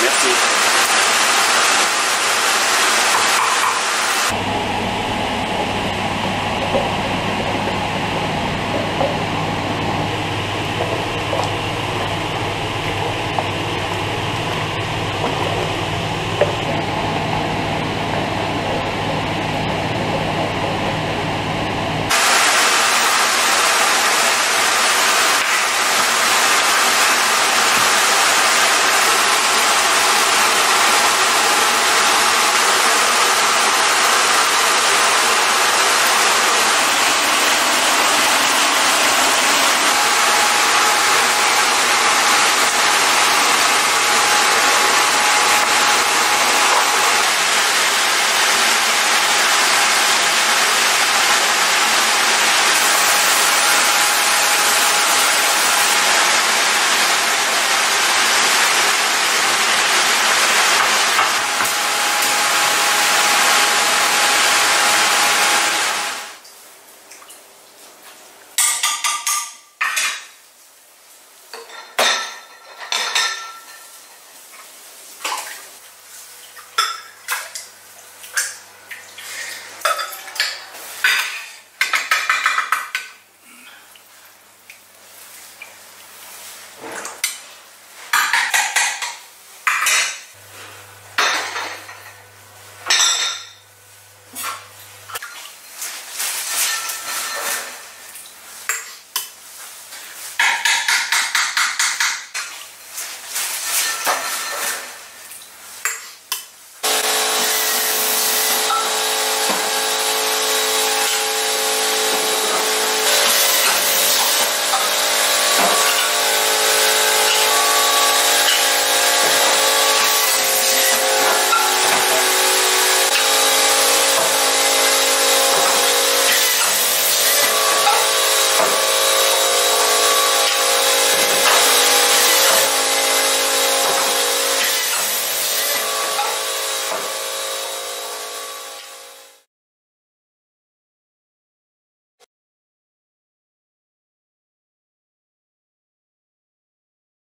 Merci.